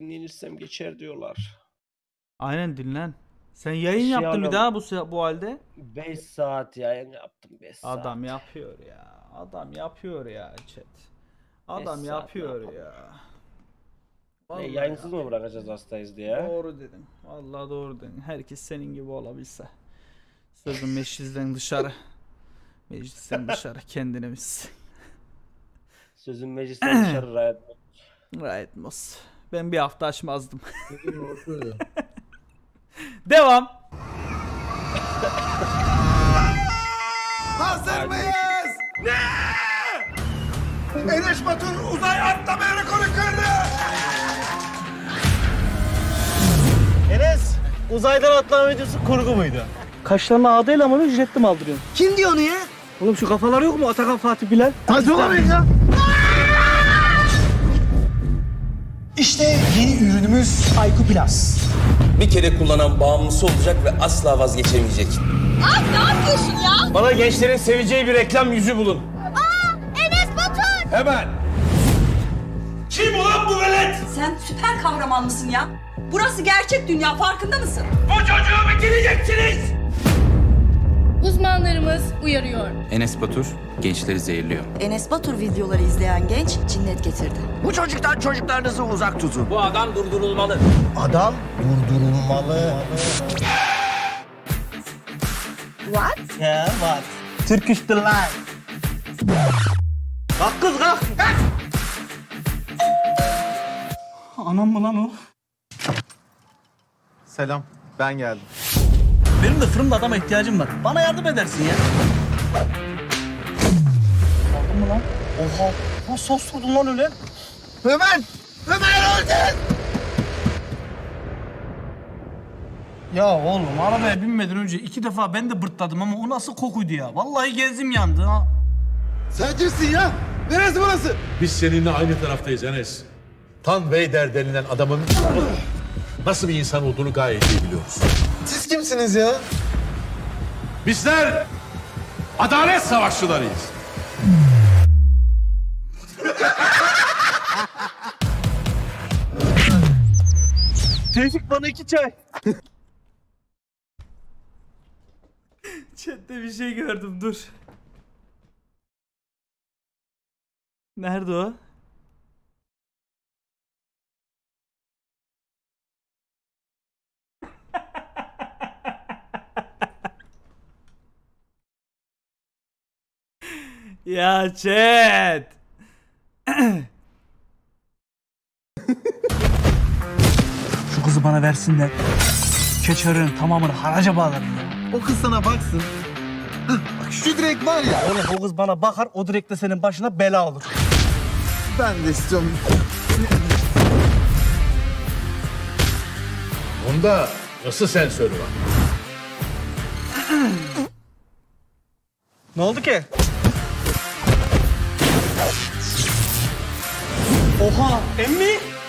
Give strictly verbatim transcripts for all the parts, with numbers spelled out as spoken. Dinlenirsem geçer diyorlar. Aynen dinlen. Sen yayın şey yaptın bir daha bu bu halde. beş saat yayın yaptım beş saat. Adam yapıyor ya. Adam yapıyor ya chat. Adam yapıyor ya. Ne, yayınsız ya mı bırakacağız hastayız diye? Doğru dedim. Vallahi doğru dedim. Herkes senin gibi olabilse. Sözün meclisten dışarı. Meclisten dışarı kendimiz. Sözün meclisten dışarı Riot Moss. Riot Moss. Ben bir hafta açmazdım. Devam. Hazır mıyız? Ne? Enes Batur uzay atlama rekoru kırdı. Enes, uzaydan atlama videosu kurgu muydu? Kaşlarını ağdayla mı ücretli mi aldırıyorsun? Kim diyor onu ya? Oğlum şu kafalar yok mu? Atakan, Fatih, Bilal. Hadi olamayın ya. İşte yeni ürünümüz Ayku Plus. Bir kere kullanan bağımlısı olacak ve asla vazgeçemeyecek. Ay ne yapıyorsun ya? Bana gençlerin seveceği bir reklam yüzü bulun. Aa, Enes Batur! Hemen! Kim ulan bu velet? Sen süper kahraman mısın ya? Burası gerçek dünya, farkında mısın? Bu çocuğu bitireceksiniz! Uzmanlarımız uyarıyor. Enes Batur gençleri zehirliyor. Enes Batur videoları izleyen genç cinnet getirdi. Bu çocuktan çocuklarınızı uzak tutun. Bu adam durdurulmalı. Adam durdurulmalı. What? Yeah, what? Turkish delight. Kalk kız kalk. Kalk. Anam mı lan o? Selam, ben geldim. Benim de fırında adama ihtiyacım var. Bana yardım edersin ya. Aldın mı lan? Oha! Lan sos vurdun lan öyle. Ömer! Ömer öldün! Ya oğlum arabaya binmeden önce iki defa ben de bırtladım ama o nasıl kokuydu ya? Vallahi gezim yandı ha. Sen kimsin ya? Neresi burası? Biz seninle aynı taraftayız Enes. Tan Vader denilen adamın nasıl bir insan olduğunu gayet iyi biliyoruz. Siz kimsiniz ya? Bizler adalet savaşçılarıyız. Tevfik bana iki çay. Chat'te bir şey gördüm dur. Nerede o? Ya chat. Şu kızı bana versin de keçarın tamamını haraca bağlarım. O kız sana baksın. Bak şu direk var ya. Oğlum o kız bana bakar, o direk de senin başına bela olur. Ben de istiyorum. Bunda nasıl sensörü var? Ne oldu ki? Oha! Emmi!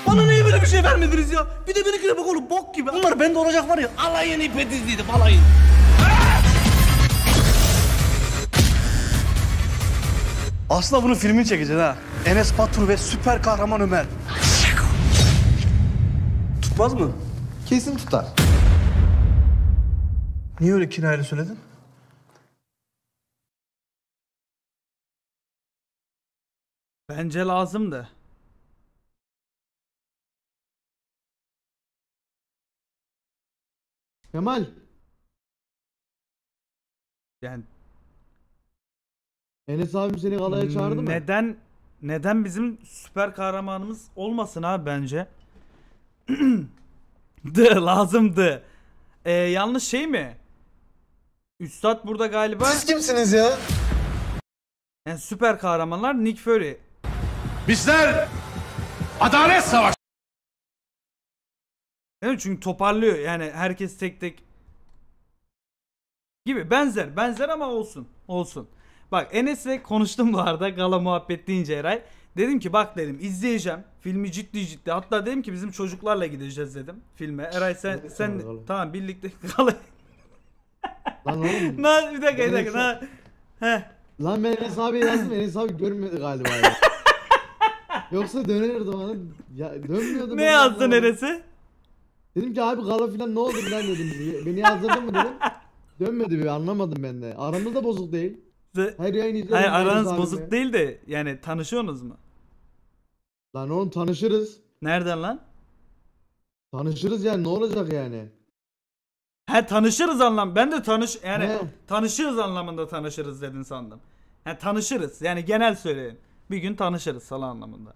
Bana niye böyle bir şey vermediniz ya? Bir de benimkine bak oğlum bok gibi. Bunlar bende olacak var ya, alayını ipe dizdiydim alayını. Aslında bunun filmini çekeceğiz ha. Enes Batur ve süper kahraman Ömer. Tutmaz mı? Kesin tutar. Niye öyle kinayeli söyledin? Bence lazımdı. Kemal. Yani Enes abim seni galaya çağırdı mı? Neden neden bizim süper kahramanımız olmasın abi bence? Dı lazımdı. Ee, yanlış şey mi? Üstad burada galiba. Siz kimsiniz ya? Yani süper kahramanlar Nick Fury. Bizler adalet savaşı. Evet, çünkü toparlıyor yani herkes tek tek gibi benzer benzer ama olsun olsun. Bak Enes'le konuştum bu arada gala muhabbet deyince Eray. Dedim ki bak dedim izleyeceğim filmi ciddi ciddi, hatta dedim ki bizim çocuklarla gideceğiz dedim filme. Eray sen sen, sen tamam birlikte gala. Lan oğlum. Lan bir dakika bir dakika. Lan ben Enes abi yazdım, Enes abi görmedi galiba ya. Yoksa dönürdü bana. Ya dönmüyordu. Ne yazdın neresi? Dedim ki abi gala falan ne oldu lan dedim. Beni yazdırdın mı dedim. Dönmedi bir anlamadım ben de. Aramızda bozuk değil. Her yayın izliyorum. Hayır aranız bozuk ya. Değil de yani tanışıyorsunuz mu? Lan oğlum tanışırız. Nereden lan? Tanışırız yani ne olacak yani? He tanışırız anlam. Ben de tanış yani he. Tanışırız anlamında tanışırız dedin sandım. He tanışırız yani genel söyleyin. Bir gün tanışırız falan anlamında.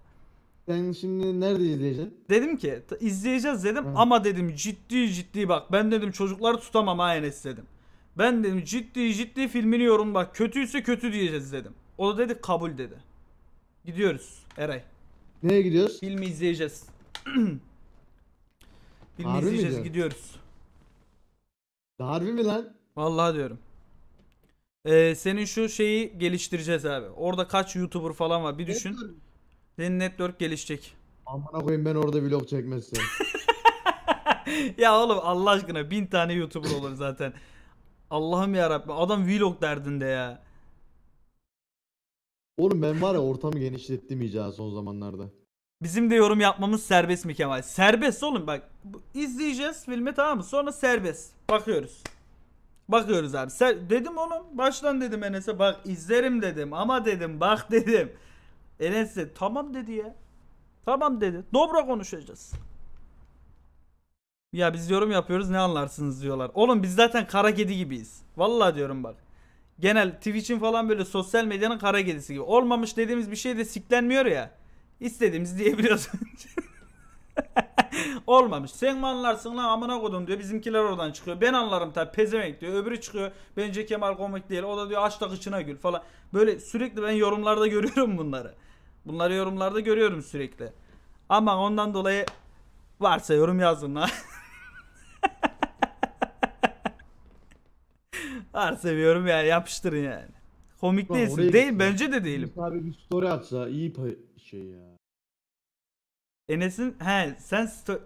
Ben şimdi nerede izleyeceğim? Dedim ki izleyeceğiz dedim he. Ama dedim ciddi ciddi bak ben dedim çocukları tutamam ha Enes dedim. Ben dedim ciddi ciddi filmini yorum bak kötüyse kötü diyeceğiz dedim. O da dedi kabul dedi. Gidiyoruz Eray. Nereye gidiyoruz? Filmi izleyeceğiz. Filmi harbi izleyeceğiz gidiyoruz. Harbi mi lan? Vallahi diyorum. Ee, senin şu şeyi geliştireceğiz abi. Orada kaç YouTuber falan var bir düşün. Network. Senin network gelişecek. Amına koyayım ben orada vlog çekmezsem. Ya oğlum Allah aşkına bin tane YouTuber olur zaten. Allah'ım yarabbim adam vlog derdinde ya. Oğlum ben var ya ortamı genişlettim iyice son zamanlarda. Bizim de yorum yapmamız serbest mi Kemal? Serbest oğlum bak izleyeceğiz filmi tamam mı? Sonra serbest. Bakıyoruz. Bakıyoruz abi. Ser dedim oğlum baştan dedim Enes'e bak izlerim dedim ama dedim bak dedim. Enes de tamam dedi ya. Tamam dedi. Dobra konuşacağız. Ya biz yorum yapıyoruz ne anlarsınız diyorlar. Oğlum biz zaten kara kedi gibiyiz. Vallahi diyorum bak. Genel Twitch'in falan böyle sosyal medyanın kara kedisi gibi. Olmamış dediğimiz bir şey de siklenmiyor ya. İstediğimizi diyebiliyoruz. Olmamış. Sen mi anlarsın lan amına kodum diyor. Bizimkiler oradan çıkıyor. Ben anlarım tabi pezevenk diyor. Öbürü çıkıyor. Bence Kemal komik değil. O da diyor aç da kıçına gül falan. Böyle sürekli ben yorumlarda görüyorum bunları. Bunları yorumlarda görüyorum sürekli. Ama ondan dolayı varsa yorum yazın lan. Var seviyorum yani yapıştırın yani. Komik değilsin. Değil gitsin. Bence de değilim. Abi bir story atsa iyi şey ya. Enes'in he sen story.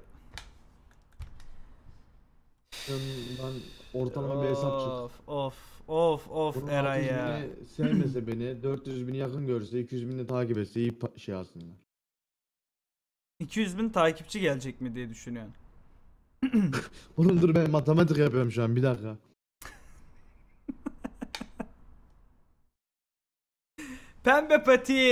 Ben, ben ortalama bir hesap çık. Of of of Eray ya. Sevmese beni dört yüz bini yakın görse iki yüz binini takip etse iyi şey aslında. iki yüz bin takipçi gelecek mi diye düşünüyorum. Oğlum dur ben matematik yapıyorum şu an bir dakika. Pembe pati.